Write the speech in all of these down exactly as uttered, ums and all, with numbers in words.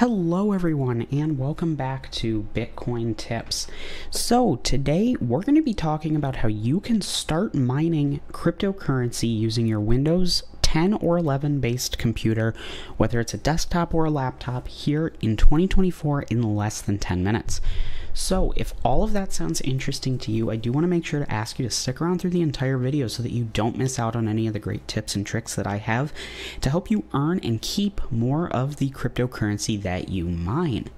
Hello everyone and welcome back to Bitcoin Tips. So today we're going to be talking about how you can start mining cryptocurrency using your Windows ten or eleven based computer, whether it's a desktop or a laptop, here in twenty twenty-four in less than ten minutes. So if all of that sounds interesting to you, I do want to make sure to ask you to stick around through the entire video so that you don't miss out on any of the great tips and tricks that I have to help you earn and keep more of the cryptocurrency that you mine.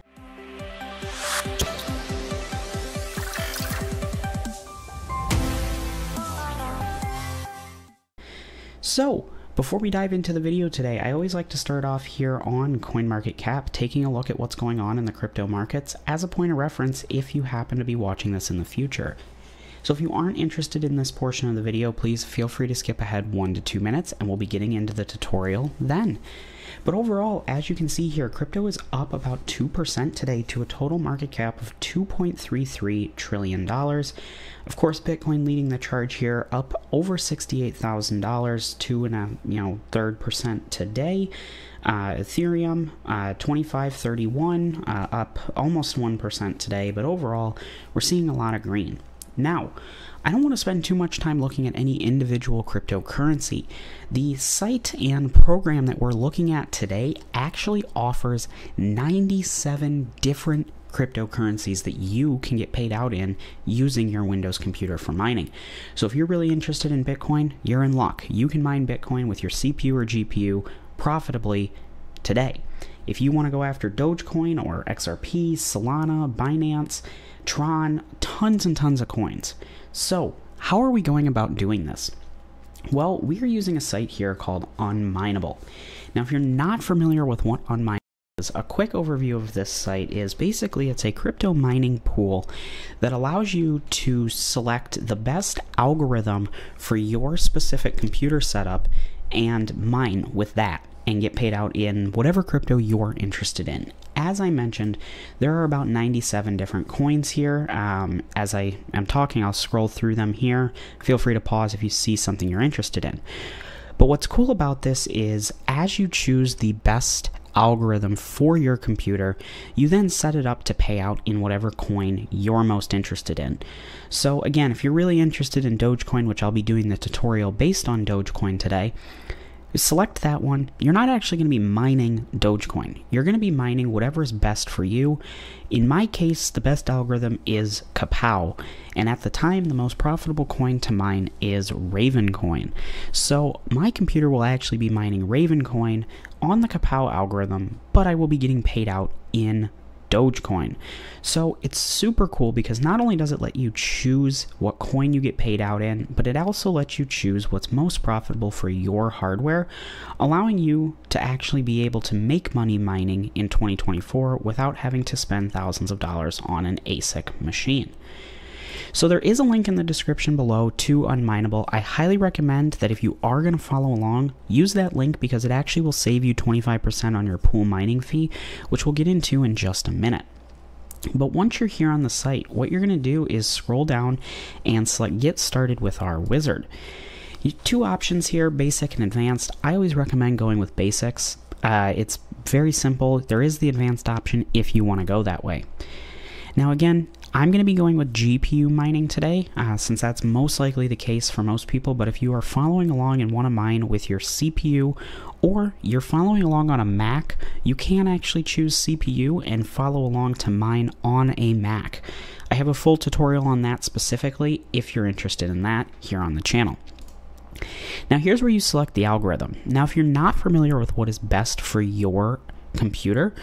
So, before we dive into the video today, I always like to start off here on CoinMarketCap, taking a look at what's going on in the crypto markets as a point of reference if you happen to be watching this in the future. So if you aren't interested in this portion of the video, please feel free to skip ahead one to two minutes and we'll be getting into the tutorial then. But overall, as you can see here, crypto is up about two percent today to a total market cap of two point three three trillion dollars. Of course, Bitcoin leading the charge here, up over sixty-eight thousand dollars, two and a you know third percent today. Uh, Ethereum, uh, twenty-five thirty-one, uh, up almost one percent today. But overall, we're seeing a lot of green. Now, I don't want to spend too much time looking at any individual cryptocurrency. The site and program that we're looking at today actually offers ninety-seven different cryptocurrencies that you can get paid out in using your Windows computer for mining. So if you're really interested in Bitcoin, you're in luck. You can mine Bitcoin with your C P U or G P U profitably today. If you want to go after Dogecoin or X R P, Solana, Binance, Tron, tons and tons of coins. So how are we going about doing this? Well, we are using a site here called Unminable. Now, if you're not familiar with what Unminable is, a quick overview of this site is basically it's a crypto mining pool that allows you to select the best algorithm for your specific computer setup and mine with that and get paid out in whatever crypto you're interested in. As I mentioned, there are about ninety-seven different coins here. Um, as I am talking, I'll scroll through them here. Feel free to pause if you see something you're interested in. But what's cool about this is as you choose the best algorithm for your computer, you then set it up to pay out in whatever coin you're most interested in. So again, if you're really interested in Dogecoin, which I'll be doing the tutorial based on Dogecoin today, select that one. You're not actually going to be mining Dogecoin. You're going to be mining whatever is best for you. In my case, the best algorithm is KawPow, and at the time, the most profitable coin to mine is Ravencoin. So my computer will actually be mining Ravencoin on the KawPow algorithm, but I will be getting paid out in Dogecoin. So it's super cool because not only does it let you choose what coin you get paid out in, but it also lets you choose what's most profitable for your hardware, allowing you to actually be able to make money mining in twenty twenty-four without having to spend thousands of dollars on an A S I C machine. So there is a link in the description below to Unminable. I highly recommend that if you are going to follow along, use that link because it actually will save you twenty-five percent on your pool mining fee, which we'll get into in just a minute. But once you're here on the site, what you're going to do is scroll down and select Get Started with our wizard. Two options here, basic and advanced. I always recommend going with basics. Uh, it's very simple. There is the advanced option if you want to go that way. Now again, I'm going to be going with G P U mining today, uh, since that's most likely the case for most people, but if you are following along and want to mine with your C P U or you're following along on a Mac, you can actually choose C P U and follow along to mine on a Mac. I have a full tutorial on that specifically if you're interested in that here on the channel. Now here's where you select the algorithm. Now if you're not familiar with what is best for your computer,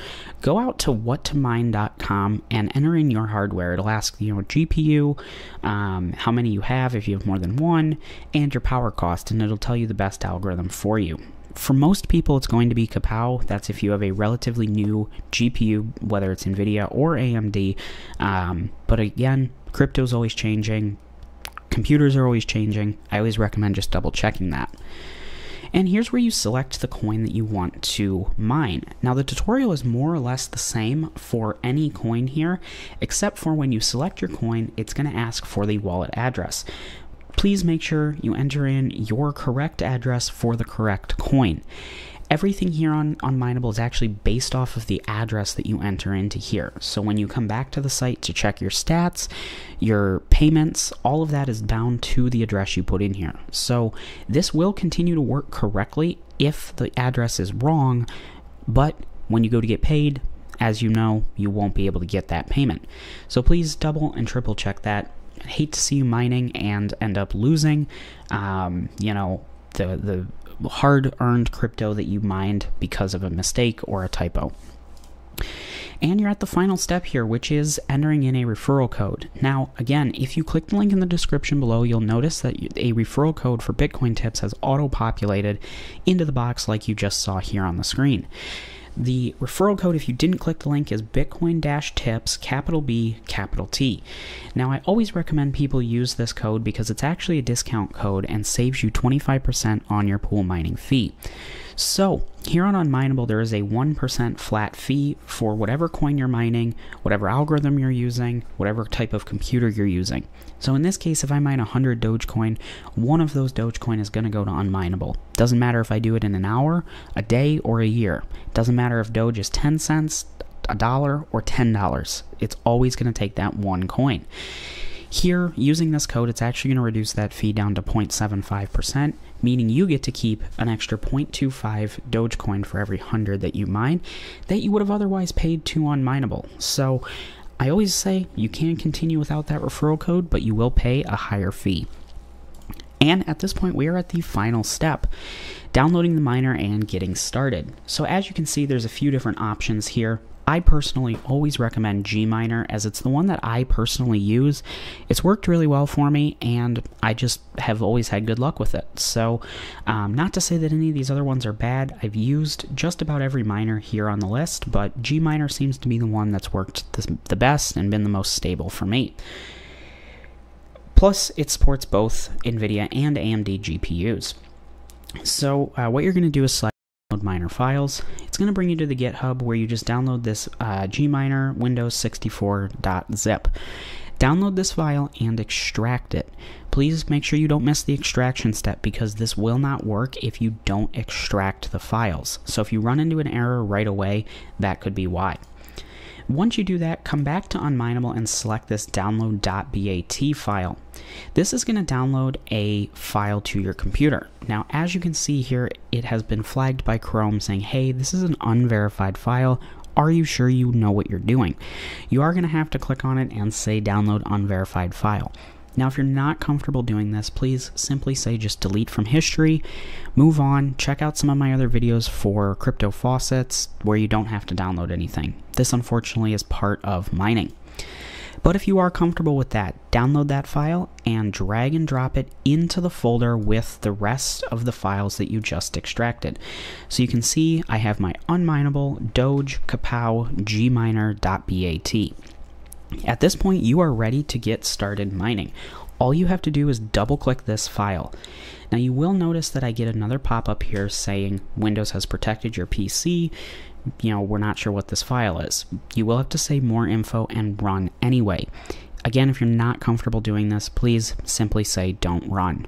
go out to what to mine dot com and enter in your hardware. It'll ask you know G P U, um, how many you have if you have more than one, and your power cost, and it'll tell you the best algorithm for you. For most people, it's going to be KawPow. That's if you have a relatively new G P U, whether it's NVIDIA or A M D. Um, but again, crypto's always changing. Computers are always changing. I always recommend just double checking that. And here's where you select the coin that you want to mine. Now the tutorial is more or less the same for any coin here, except for when you select your coin, it's going to ask for the wallet address. Please make sure you enter in your correct address for the correct coin. Everything here on, on Mineable is actually based off of the address that you enter into here. So when you come back to the site to check your stats, your payments, all of that is bound to the address you put in here. So this will continue to work correctly if the address is wrong, but when you go to get paid, as you know, you won't be able to get that payment. So please double and triple check that. I hate to see you mining and end up losing, um, you know, the, the hard-earned crypto that you mined because of a mistake or a typo. And you're at the final step here, which is entering in a referral code. Now, again, if you click the link in the description below, you'll notice that a referral code for Bitcoin Tips has auto-populated into the box like you just saw here on the screen. The referral code, if you didn't click the link, is Bitcoin-Tips, capital B, capital T. Now, I always recommend people use this code because it's actually a discount code and saves you twenty-five percent on your pool mining fee. So, here on Unmineable, there is a one percent flat fee for whatever coin you're mining, whatever algorithm you're using, whatever type of computer you're using. So in this case, if I mine one hundred Dogecoin, one of those Dogecoin is going to go to Unmineable. Doesn't matter if I do it in an hour, a day, or a year. Doesn't matter if Doge is ten cents, a dollar, or ten dollars. It's always going to take that one coin. Here, using this code, it's actually going to reduce that fee down to zero point seven five percent, meaning you get to keep an extra zero point two five Dogecoin for every one hundred that you mine that you would have otherwise paid to on Mineable. So I always say you can continue without that referral code, but you will pay a higher fee. And at this point, we are at the final step, downloading the miner and getting started. So as you can see, there's a few different options here. I personally always recommend Gminer as it's the one that I personally use. It's worked really well for me and I just have always had good luck with it. So um, not to say that any of these other ones are bad. I've used just about every miner here on the list, but Gminer seems to be the one that's worked the, the best and been the most stable for me. Plus, it supports both NVIDIA and A M D G P Us. So uh, what you're going to do is select Miner files. It's going to bring you to the GitHub where you just download this uh, Gminer Windows sixty-four dot zip. Download this file and extract it. Please make sure you don't miss the extraction step because this will not work if you don't extract the files. So if you run into an error right away, that could be why. Once you do that, come back to Unmineable and select this download.bat file. This is going to download a file to your computer. Now, as you can see here, it has been flagged by Chrome saying, hey, this is an unverified file. Are you sure you know what you're doing? You are going to have to click on it and say download unverified file. Now, if you're not comfortable doing this, please simply say just delete from history, move on, check out some of my other videos for crypto faucets where you don't have to download anything. This, unfortunately, is part of mining. But if you are comfortable with that, download that file and drag and drop it into the folder with the rest of the files that you just extracted. So you can see I have my Unmineable, Doge, KawPow, Gminer.bat. At this point, you are ready to get started mining. All you have to do is double-click this file. Now, you will notice that I get another pop-up here saying Windows has protected your P C. You know, we're not sure what this file is. You will have to say more info and run anyway. Again, if you're not comfortable doing this, please simply say don't run.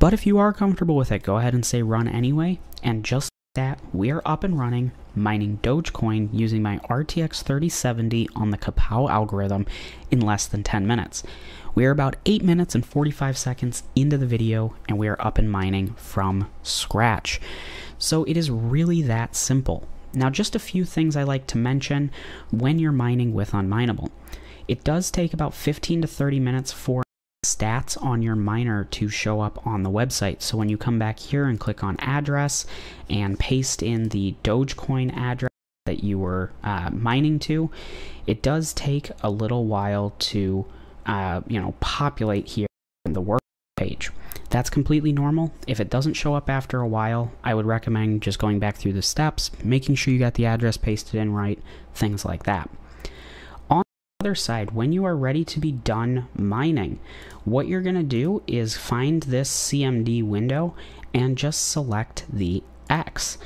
But if you are comfortable with it, go ahead and say run anyway, and just that we are up and running, mining Dogecoin using my R T X thirty seventy on the KawPow algorithm in less than ten minutes. We are about eight minutes and forty-five seconds into the video and we are up and mining from scratch. So it is really that simple. Now, just a few things I like to mention when you're mining with Unmineable. It does take about fifteen to thirty minutes for stats on your miner to show up on the website. So when you come back here and click on address and paste in the Dogecoin address that you were uh, mining to, it does take a little while to uh, you know, populate here in the work page. That's completely normal. If it doesn't show up after a while, I would recommend just going back through the steps, making sure you got the address pasted in right, things like that. Other side, when you are ready to be done mining, what you're going to do is find this C M D window and just select the X.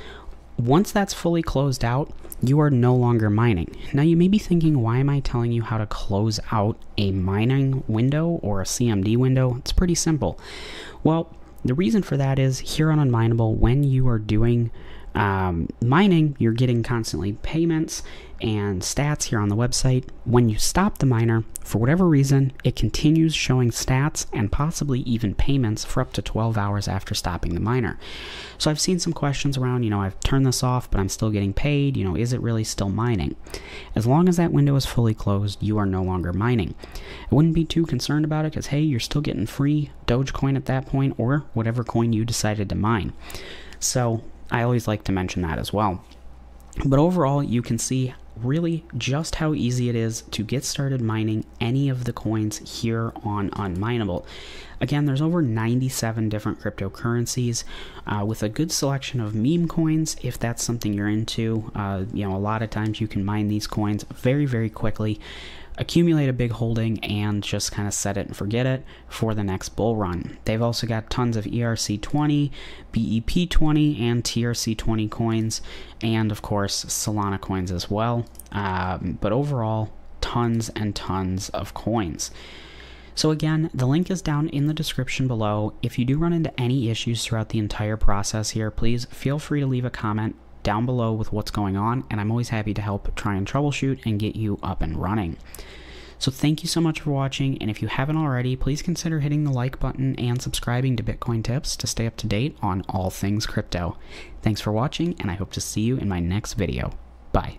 Once that's fully closed out, you are no longer mining. Now, you may be thinking, why am I telling you how to close out a mining window or a C M D window? It's pretty simple. Well, the reason for that is here on Unmineable, when you are doing um, mining, you're getting constantly payments and stats here on the website. When you stop the miner, for whatever reason, it continues showing stats and possibly even payments for up to twelve hours after stopping the miner. So I've seen some questions around, you know, I've turned this off, but I'm still getting paid. You know, is it really still mining? As long as that window is fully closed, you are no longer mining. I wouldn't be too concerned about it because, hey, you're still getting free Dogecoin at that point, or whatever coin you decided to mine. So I always like to mention that as well. But overall, you can see really just how easy it is to get started mining any of the coins here on Unminable. Again, there's over ninety-seven different cryptocurrencies uh, with a good selection of meme coins if that's something you're into. Uh, you know, a lot of times you can mine these coins very, very quickly, accumulate a big holding, and just kind of set it and forget it for the next bull run. They've also got tons of E R C twenty, B E P twenty, and T R C twenty coins, and of course Solana coins as well. Um, but overall, tons and tons of coins. So again, the link is down in the description below. If you do run into any issues throughout the entire process here, please feel free to leave a comment down below with what's going on, and I'm always happy to help try and troubleshoot and get you up and running. So thank you so much for watching, and if you haven't already, please consider hitting the like button and subscribing to Bitcoin Tips to stay up to date on all things crypto. Thanks for watching, and I hope to see you in my next video. Bye.